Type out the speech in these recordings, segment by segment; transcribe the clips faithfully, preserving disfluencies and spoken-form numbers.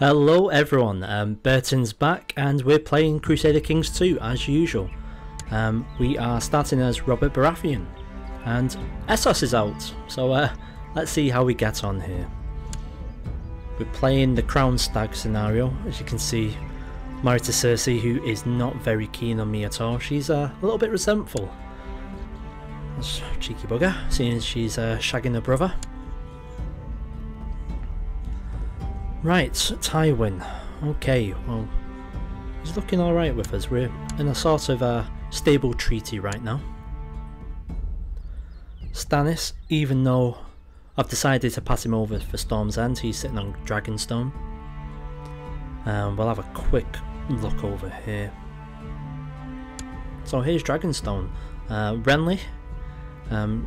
Hello everyone, um, Burton's back and we're playing Crusader Kings two as usual. Um, we are starting as Robert Baratheon and Essos is out, so uh, let's see how we get on here. We're playing the Crown Stag scenario, as you can see, married to Cersei, who is not very keen on me at all. She's uh, a little bit resentful. That's a cheeky bugger, seeing as she's uh, shagging her brother. Right, Tywin. Okay, well, he's looking alright with us. We're in a sort of a stable treaty right now. Stannis, even though I've decided to pass him over for Storm's End, he's sitting on Dragonstone. Um, we'll have a quick look over here. So here's Dragonstone. Uh, Renly, um,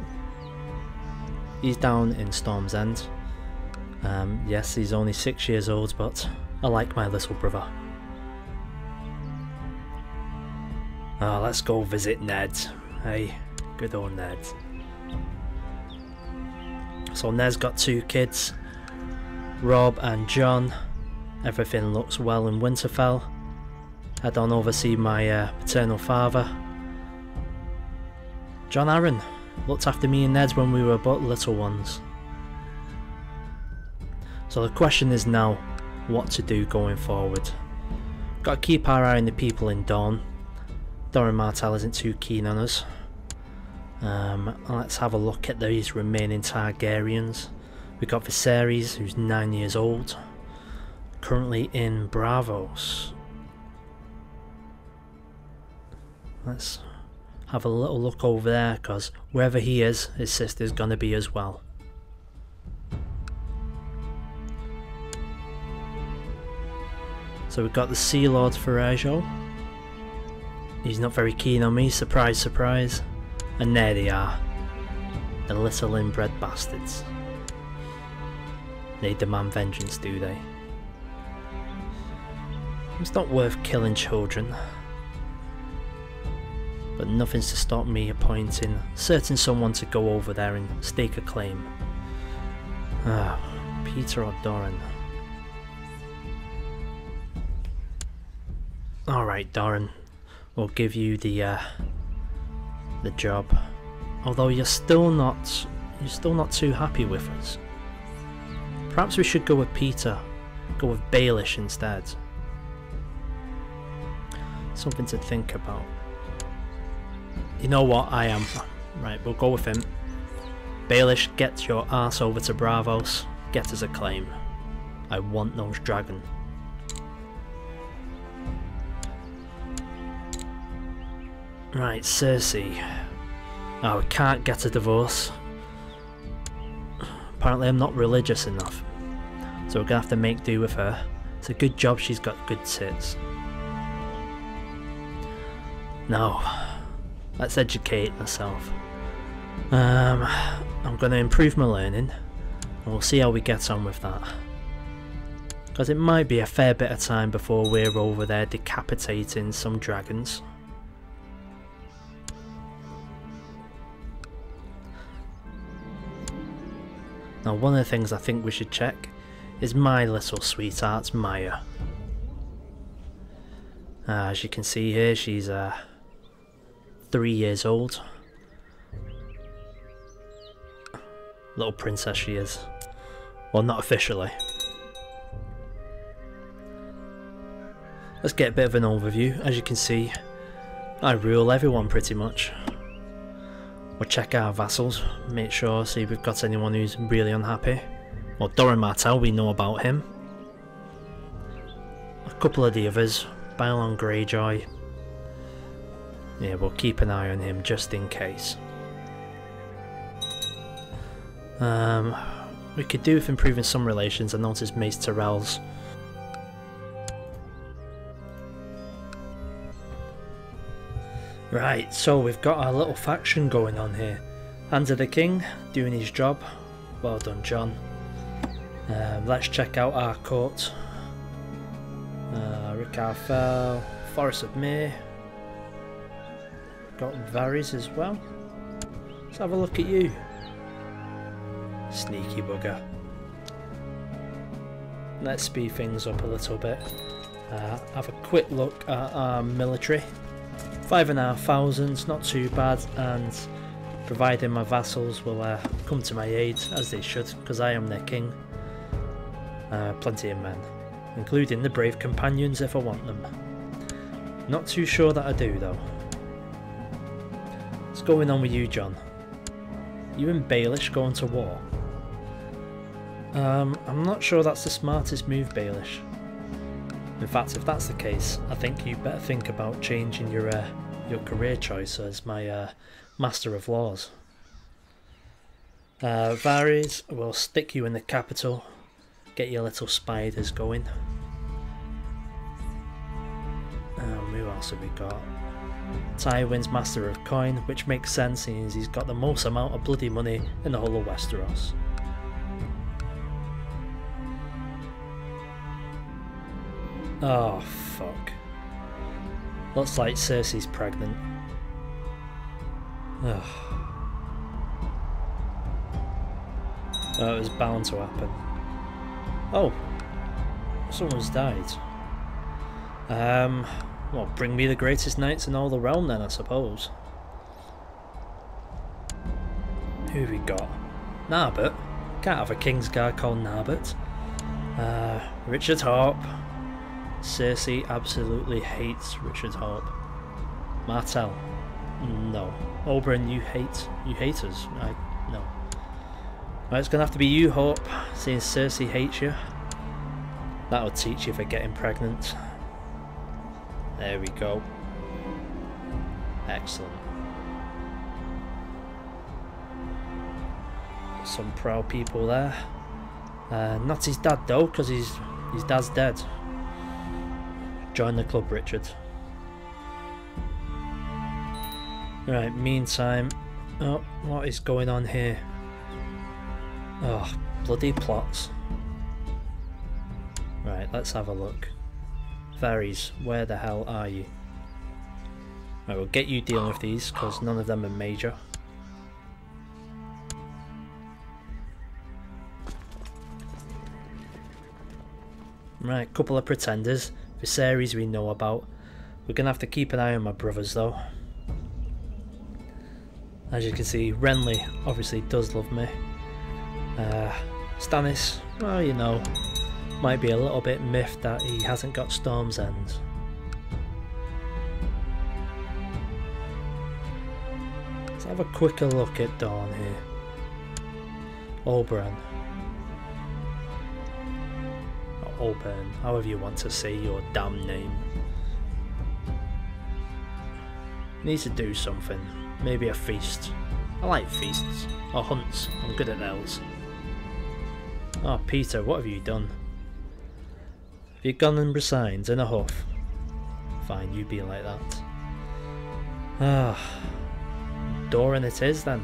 he's down in Storm's End. Um, yes, he's only six years old, but I like my little brother. Ah, oh, let's go visit Ned. Hey, good old Ned. So Ned's got two kids, Rob and John. Everything looks well in Winterfell. Head on over see my uh, paternal father, John Arryn. Looked after me and Ned when we were but little ones. So the question is now, what to do going forward? Got to keep our eye on the people in Dorne. Doran Martell isn't too keen on us. Um, let's have a look at these remaining Targaryens. We got Viserys, who's nine years old, currently in Braavos. Let's have a little look over there, because wherever he is, his sister's gonna be as well. So we've got the Sea Lord Ferrejo. He's not very keen on me, surprise, surprise. And there they are, the little inbred bastards. They demand vengeance, do they? It's not worth killing children. But nothing's to stop me appointing certain someone to go over there and stake a claim. Ah, Peter or Doran. Alright, Doran, we'll give you the uh, the job, although you're still not you're still not too happy with us. Perhaps we should go with Petyr, go with Baelish instead. Something to think about. You know what, I am right, we'll go with him. Baelish, get your ass over to Braavos, get us a claim. I want those dragons. Right, Cersei. Oh, we can't get a divorce. Apparently I'm not religious enough. So we're gonna have to make do with her. It's a good job she's got good tits. No. Let's educate myself. Um, I'm gonna improve my learning. And we'll see how we get on with that. Because it might be a fair bit of time before we're over there decapitating some dragons. Now, one of the things I think we should check is my little sweetheart, Maya. Uh, as you can see here, she's uh, three years old. Little princess she is. Well, not officially. Let's get a bit of an overview. As you can see, I rule everyone pretty much. We'll check our vassals, make sure, see if we've got anyone who's really unhappy. Well, Doran Martell, we know about him. A couple of the others, Balon Greyjoy. Yeah, we'll keep an eye on him just in case. Um, we could do with improving some relations. I noticed Mace Tyrell's. Right, so we've got our little faction going on here. Hands of the King, doing his job. Well done, John. Um, let's check out our court. Uh, Rickard Fell, Forest of May. Got Varys as well. Let's have a look at you. Sneaky bugger. Let's speed things up a little bit. Uh, have a quick look at our military. Five and a half thousand, not too bad, and providing my vassals will uh, come to my aid, as they should, because I am their king. Uh, plenty of men, including the brave companions if I want them. Not too sure that I do though. What's going on with you, John? You and Baelish going to war? Um, I'm not sure that's the smartest move, Baelish. In fact, if that's the case, I think you better think about changing your uh, your career choice as my uh, Master of Laws. Uh, Varys, we'll stick you in the capital, get your little spiders going. Um, who else have we got? Tywin's Master of Coin, which makes sense since he's got the most amount of bloody money in the whole of Westeros. Oh fuck. Looks like Cersei's pregnant. Ugh. Oh, it was bound to happen. Oh, someone's died. Um, well, bring me the greatest knights in all the realm then, I suppose. Who have we got? Narbert? Can't have a Kingsguard called Narbert. Uh, Richard Horpe. Cersei absolutely hates Richard Horpe. Martell, no. Oberyn, you hate, you hate us. I, no. Right, it's gonna have to be you, Horpe, since Cersei hates you. That'll teach you for getting pregnant. There we go. Excellent. Some proud people there. Uh, not his dad though, because his his dad's dead. Join the club, Richard. Right, meantime, oh, what is going on here? Oh, bloody plots. Right, let's have a look. Varys, where the hell are you? Right, we'll get you dealing with these, because none of them are major. Right, couple of pretenders. Viserys we know about. We're going to have to keep an eye on my brothers though. As you can see, Renly obviously does love me. Uh, Stannis, well, you know, might be a little bit miffed that he hasn't got Storm's End. Let's have a quicker look at Dorne here. Oberyn. Oberyn, however you want to say your damn name. Needs to do something. Maybe a feast. I like feasts. Or hunts. I'm good at those. Oh, Peter, what have you done? Have you gone and resigned in a huff? Fine, you be like that. Ah, Doran it is then.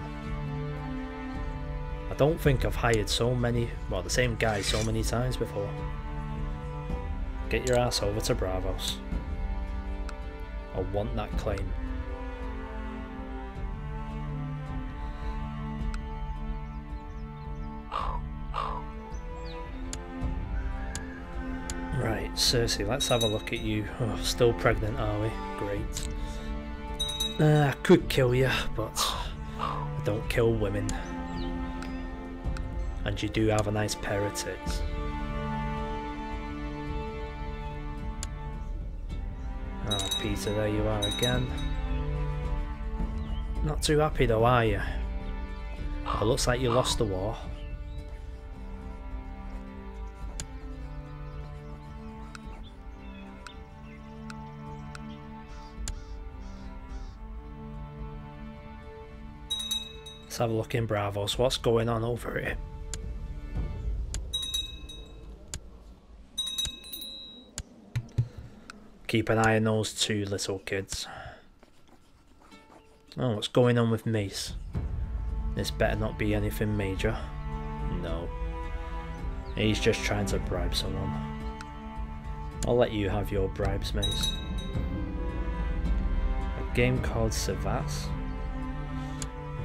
I don't think I've hired so many, well, the same guy so many times before. Get your ass over to Braavos. I want that claim. Right, Cersei, let's have a look at you. Oh, still pregnant, are we? Great. Uh, I could kill you, but I don't kill women. and you do have a nice pair of tits. Ah, Peter, there you are again. Not too happy though, are you? It looks like you lost the war. Let's have a look in Braavos. What's going on over here? Keep an eye on those two little kids. Oh, what's going on with Mace? This better not be anything major. No. He's just trying to bribe someone. I'll let you have your bribes, Mace. A game called Savas?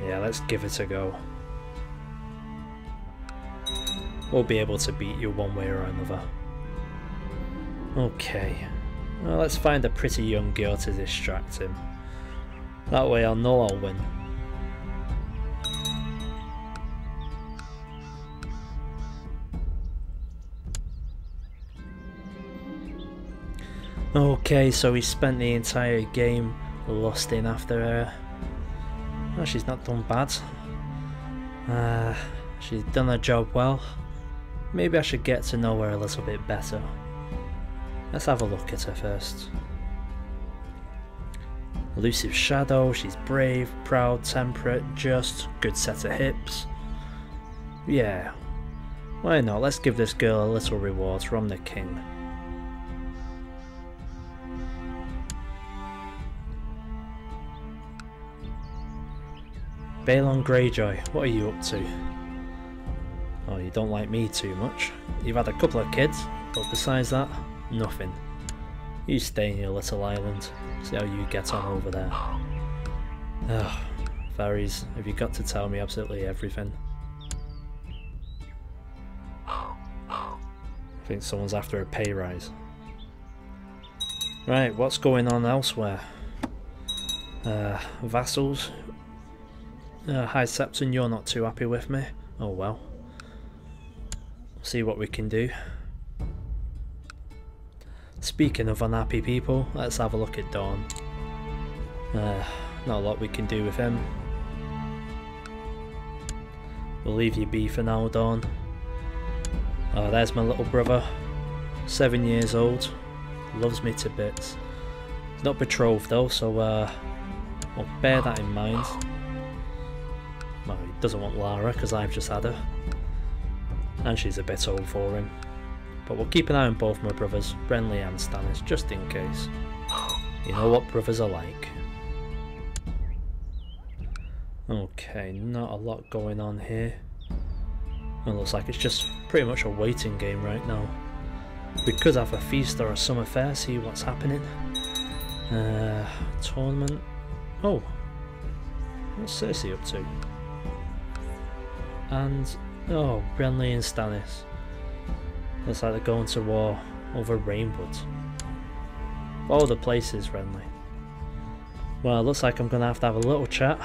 Yeah, let's give it a go. We'll be able to beat you one way or another. Okay. Well, let's find a pretty young girl to distract him. That way I'll know I'll win. Okay, so he spent the entire game lusting after her. Oh, she's not done bad. Uh, she's done her job well. Maybe I should get to know her a little bit better. Let's have a look at her first. Elusive shadow, she's brave, proud, temperate, just, good set of hips. Yeah, why not? Let's give this girl a little reward from the king. Balon Greyjoy, what are you up to? Oh, you don't like me too much. You've had a couple of kids, but besides that, nothing. You stay in your little island. See how you get on over there. Oh, Varys, have you got to tell me absolutely everything? I think someone's after a pay rise. Right, what's going on elsewhere? Uh, vassals? Uh, High Septon, you're not too happy with me. Oh well. See what we can do. Speaking of unhappy people, let's have a look at Dorne. Uh, not a lot we can do with him. We'll leave you be for now, Dorne. Oh, there's my little brother. Seven years old. Loves me to bits. He's not betrothed though, so uh, we'll bear that in mind. Well, he doesn't want Lara because I've just had her. And she's a bit old for him. But we'll keep an eye on both my brothers, Renly and Stannis, just in case. You know what brothers are like. Okay, not a lot going on here. It looks like it's just pretty much a waiting game right now. We could have a feast or a summer fair, see what's happening. Uh, tournament. Oh, what's Cersei up to? And, oh, Renly and Stannis. Looks like they're going to war over Rainwoods. Oh, the place is Renly. Well, it looks like I'm going to have to have a little chat.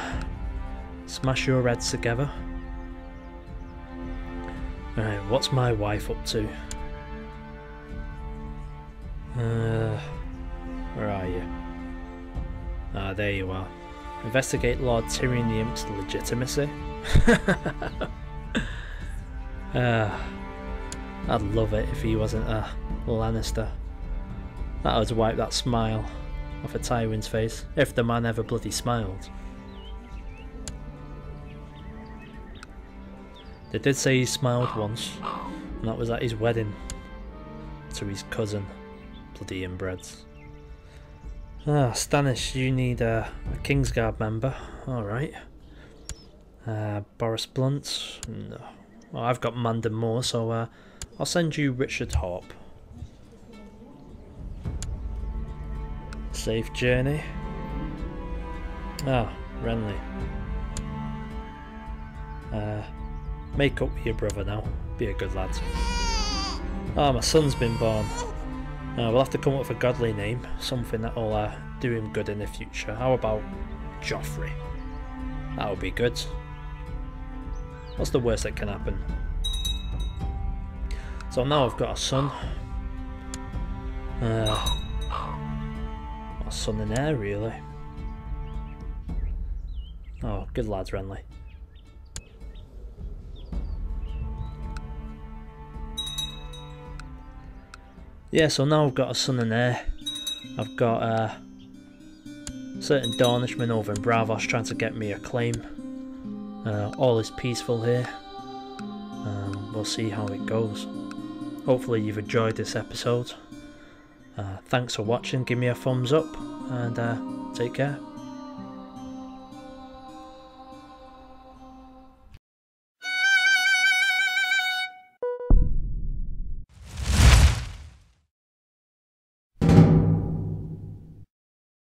Smash your heads together. Alright, what's my wife up to? Uh, where are you? Ah, there you are. Investigate Lord Tyrion the Imp's legitimacy. uh, I'd love it if he wasn't a Lannister. That would wipe that smile off of Tywin's face, if the man ever bloody smiled. They did say he smiled once, and that was at his wedding to his cousin. Bloody inbreds. Ah, Stannis, you need a, a Kingsguard member. Alright. Uh, Boris Blunt? No. Well, I've got Mandon Moore, so uh, I'll send you Richard Horpe. Safe journey. Ah, Renly. Uh, make up with your brother now. Be a good lad. Ah, oh, my son's been born. Uh, we'll have to come up with a godly name. Something that'll uh, do him good in the future. How about Joffrey? That would be good. What's the worst that can happen? So now I've got a son. Uh, a son in there, really. Oh, good lads, Renly. Yeah, so now I've got a son and heir. I've got uh, certain Dornishmen over in Braavos trying to get me a claim. Uh, all is peaceful here. Um, we'll see how it goes. Hopefully you've enjoyed this episode. Uh, thanks for watching, give me a thumbs up, and uh, take care.